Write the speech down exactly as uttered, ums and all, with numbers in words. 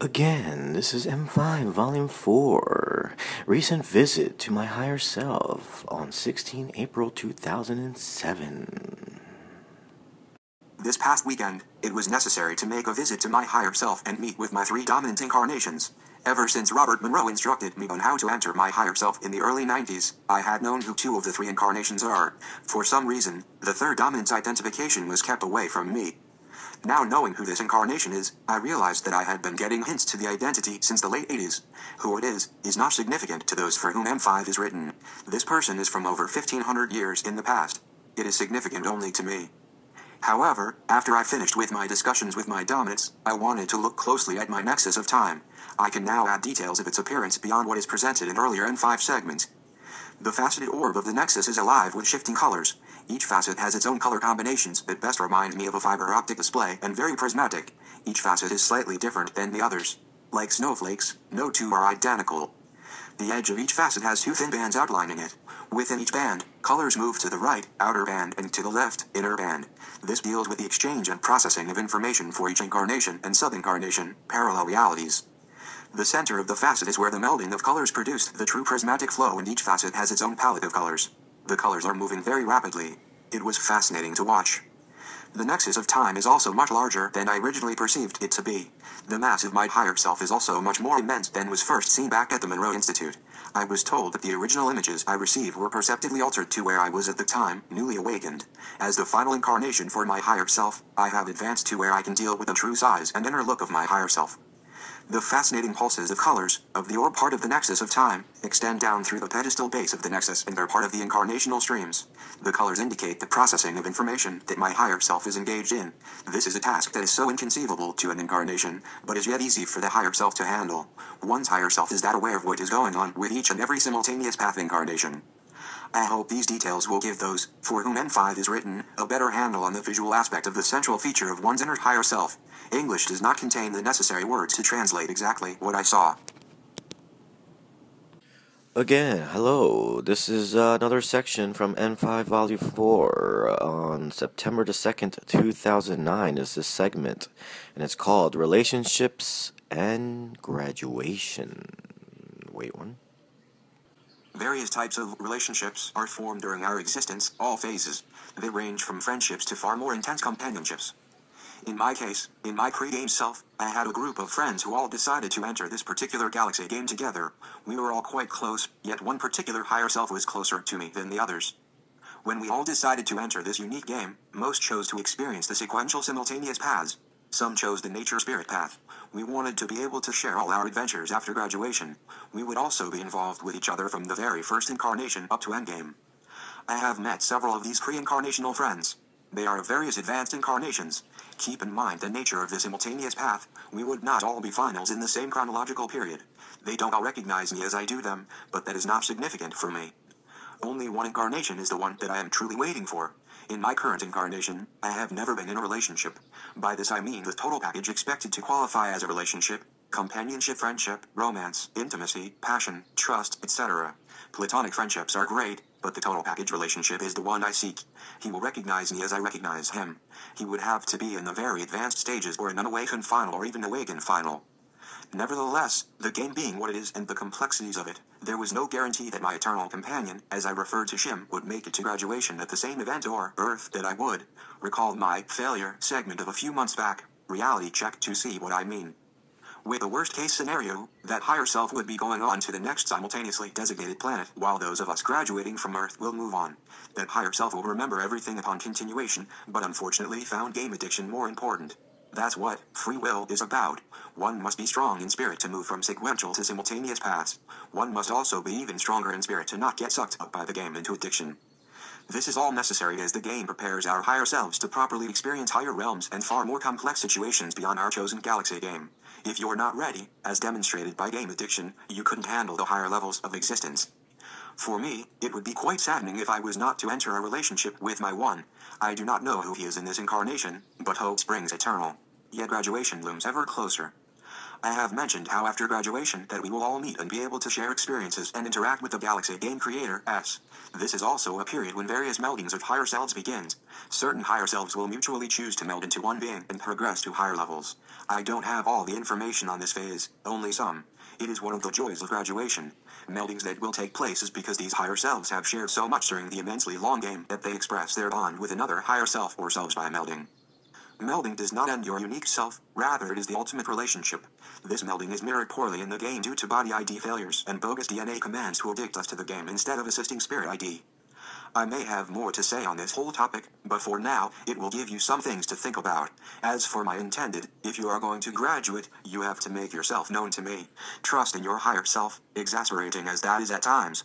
Again, this is M five Volume four, recent visit to my higher self on sixteenth April two thousand seven. This past weekend, it was necessary to make a visit to my higher self and meet with my three dominant incarnations. Ever since Robert Monroe instructed me on how to enter my higher self in the early nineties, I had known who two of the three incarnations are. For some reason, the third dominant's identification was kept away from me. Now knowing who this incarnation is, I realized that I had been getting hints to the identity since the late eighties. Who it is, is not significant to those for whom M five is written. This person is from over fifteen hundred years in the past. It is significant only to me. However, after I finished with my discussions with my dominants, I wanted to look closely at my nexus of time. I can now add details of its appearance beyond what is presented in earlier N five segments. The faceted orb of the nexus is alive with shifting colors. Each facet has its own color combinations that best remind me of a fiber optic display and very prismatic. Each facet is slightly different than the others. Like snowflakes, no two are identical. The edge of each facet has two thin bands outlining it. Within each band, colors move to the right, outer band, and to the left, inner band. This deals with the exchange and processing of information for each incarnation and subincarnation, parallel realities. The center of the facet is where the melding of colors produced the true prismatic flow, and each facet has its own palette of colors. The colors are moving very rapidly. It was fascinating to watch. The nexus of time is also much larger than I originally perceived it to be. The mass of my higher self is also much more immense than was first seen back at the Monroe Institute. I was told that the original images I received were perceptibly altered to where I was at the time, newly awakened. As the final incarnation for my higher self, I have advanced to where I can deal with the true size and inner look of my higher self. The fascinating pulses of colors, of the orb part of the nexus of time, extend down through the pedestal base of the nexus and are part of the incarnational streams. The colors indicate the processing of information that my higher self is engaged in. This is a task that is so inconceivable to an incarnation, but is yet easy for the higher self to handle. One's higher self is that aware of what is going on with each and every simultaneous path incarnation. I hope these details will give those, for whom M five is written, a better handle on the visual aspect of the central feature of one's inner higher self. English does not contain the necessary words to translate exactly what I saw. Again, hello. This is uh, another section from N five Volume four on September the second, two thousand nine is this segment, and it's called Relationships and Graduation. Wait one. Various types of relationships are formed during our existence, all phases. They range from friendships to far more intense companionships. In my case, in my pre-game self, I had a group of friends who all decided to enter this particular galaxy game together. We were all quite close, yet one particular higher self was closer to me than the others. When we all decided to enter this unique game, most chose to experience the sequential simultaneous paths. Some chose the nature spirit path. We wanted to be able to share all our adventures after graduation. We would also be involved with each other from the very first incarnation up to endgame. I have met several of these pre-incarnational friends. They are of various advanced incarnations. Keep in mind the nature of the simultaneous path. We would not all be finals in the same chronological period. They don't all recognize me as I do them, but that is not significant for me. Only one incarnation is the one that I am truly waiting for. In my current incarnation, I have never been in a relationship. By this I mean the total package expected to qualify as a relationship: companionship, friendship, romance, intimacy, passion, trust, et cetera. Platonic friendships are great, but the total package relationship is the one I seek. He will recognize me as I recognize him. He would have to be in the very advanced stages or an unawakened final or even awakened final. Nevertheless, the game being what it is and the complexities of it, there was no guarantee that my eternal companion, as I referred to Shim, would make it to graduation at the same event or birth that I would. Recall my failure segment of a few months back. Reality check to see what I mean. With the worst case scenario, that higher self would be going on to the next simultaneously designated planet, while those of us graduating from Earth will move on. That higher self will remember everything upon continuation, but unfortunately found game addiction more important. That's what free will is about. One must be strong in spirit to move from sequential to simultaneous paths. One must also be even stronger in spirit to not get sucked up by the game into addiction. This is all necessary as the game prepares our higher selves to properly experience higher realms and far more complex situations beyond our chosen galaxy game. If you're not ready, as demonstrated by game addiction, you couldn't handle the higher levels of existence. For me, it would be quite saddening if I was not to enter a relationship with my one. I do not know who he is in this incarnation, but hope springs eternal. Yet graduation looms ever closer. I have mentioned how after graduation that we will all meet and be able to share experiences and interact with the Galaxy game creator S. This is also a period when various meldings of higher selves begins. Certain higher selves will mutually choose to meld into one being and progress to higher levels. I don't have all the information on this phase, only some. It is one of the joys of graduation. Meldings that will take place is because these higher selves have shared so much during the immensely long game that they express their bond with another higher self or selves by melding. Melding does not end your unique self, rather it is the ultimate relationship. This melding is mirrored poorly in the game due to body I D failures and bogus D N A commands to addict us to the game instead of assisting spirit I D. I may have more to say on this whole topic, but for now, it will give you some things to think about. As for my intended, if you are going to graduate, you have to make yourself known to me. Trust in your higher self, exasperating as that is at times.